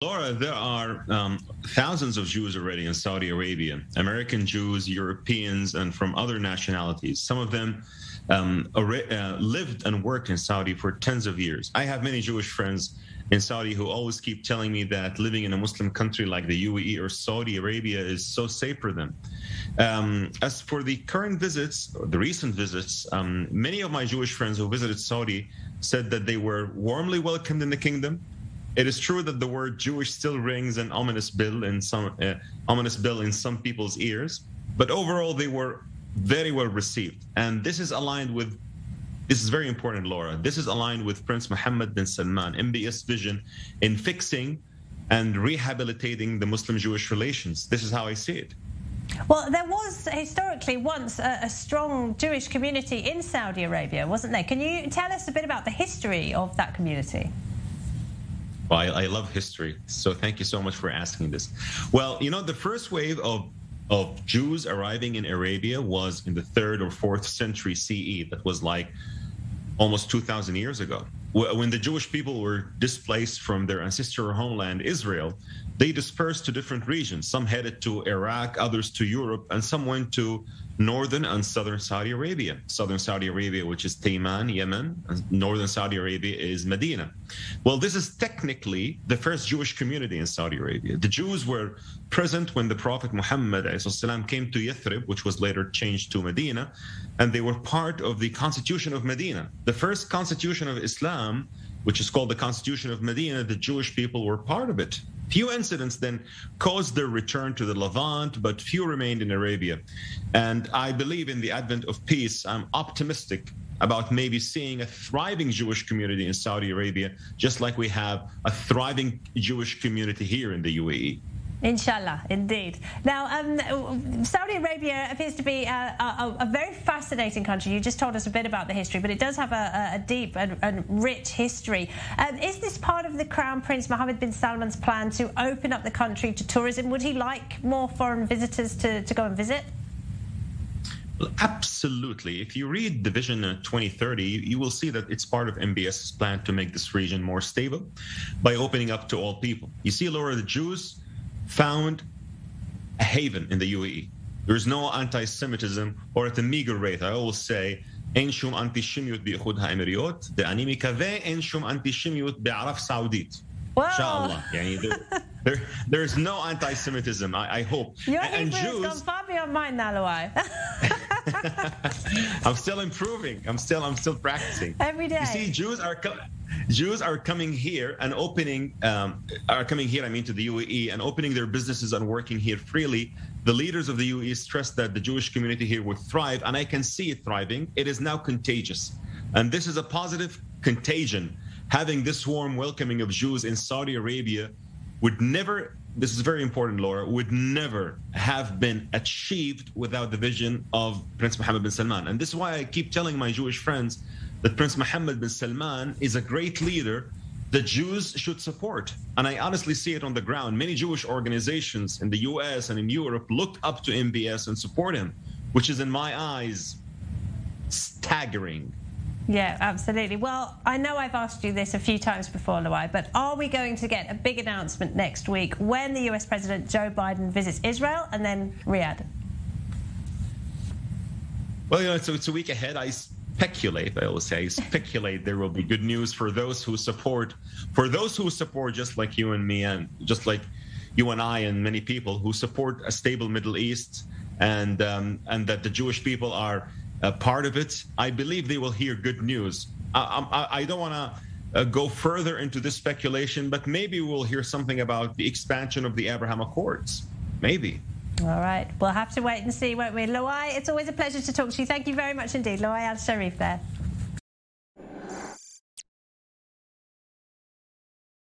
Laura, there are thousands of Jews already in Saudi Arabia, American Jews, Europeans, and from other nationalities. Some of them lived and worked in Saudi for tens of years. I have many Jewish friends in Saudi who always keep telling me that living in a Muslim country like the UAE or Saudi Arabia is so safe for them. As for the current visits, or the recent visits, many of my Jewish friends who visited Saudi said that they were warmly welcomed in the kingdom. It is true that the word Jewish still rings an ominous bell in some people's ears, but overall they were very well received. And this is aligned with, this is very important, Laura, this is aligned with Prince Mohammed bin Salman, MBS vision in fixing and rehabilitating the Muslim-Jewish relations. This is how I see it. Well, there was historically once a strong Jewish community in Saudi Arabia, wasn't there? Can you tell us a bit about the history of that community? Well, I love history, so thank you so much for asking this. Well, you know, the first wave of Jews arriving in Arabia was in the 3rd or 4th century CE. That was like almost 2,000 years ago. When the Jewish people were displaced from their ancestral homeland, Israel, they dispersed to different regions. Some headed to Iraq, others to Europe, and some went to northern and southern Saudi Arabia. Southern Saudi Arabia, which is Taiman, Yemen, and northern Saudi Arabia is Medina. Well, this is technically the first Jewish community in Saudi Arabia. The Jews were present when the Prophet Muhammad came to Yathrib, which was later changed to Medina, and they were part of the constitution of Medina. The first constitution of Islam, which is called the Constitution of Medina, the Jewish people were part of it. Few incidents then caused their return to the Levant, but few remained in Arabia. And I believe in the advent of peace. I'm optimistic about maybe seeing a thriving Jewish community in Saudi Arabia, just like we have a thriving Jewish community here in the UAE. Inshallah, indeed. Now, Saudi Arabia appears to be a very fascinating country. You just told us a bit about the history, but it does have a deep and rich history. Is this part of the Crown Prince Mohammed bin Salman's plan to open up the country to tourism? Would he like more foreign visitors to go and visit? Well, absolutely. If you read the Vision 2030, you will see that it's part of MBS's plan to make this region more stable by opening up to all people. You see, Laura, the Jews found a haven in the UAE. There is no anti-Semitism, or at a meager rate. I always say, Inshallah. There is no anti-Semitism, I hope. Your English has gone far beyond mine now, Louay. I'm still improving. I'm still practicing every day. You see, Jews are coming here and opening, to the UAE and opening their businesses and working here freely. The leaders of the UAE stressed that the Jewish community here would thrive, and I can see it thriving. It is now contagious, and this is a positive contagion. Having this warm welcoming of Jews in Saudi Arabia would never, this is very important, Laura, would never have been achieved without the vision of Prince Mohammed bin Salman. And this is why I keep telling my Jewish friends that Prince Mohammed bin Salman is a great leader the Jews should support. And I honestly see it on the ground. Many Jewish organizations in the US and in Europe look up to MBS and support him, which is, in my eyes, staggering. Yeah, absolutely. Well, I know I've asked you this a few times before, Louay, but are we going to get a big announcement next week when the US President Joe Biden visits Israel and then Riyadh? Well, you know, it's a week ahead. I speculate there will be good news for those who support, just like you and me, and just like you and I and many people who support a stable Middle East, and that the Jewish people are a part of it. I believe they will hear good news. I don't want to go further into this speculation, but maybe we'll hear something about the expansion of the Abraham Accords. Maybe. All right. We'll have to wait and see, won't we? Louay, it's always a pleasure to talk to you. Thank you very much indeed. Louay Al-Shareef there.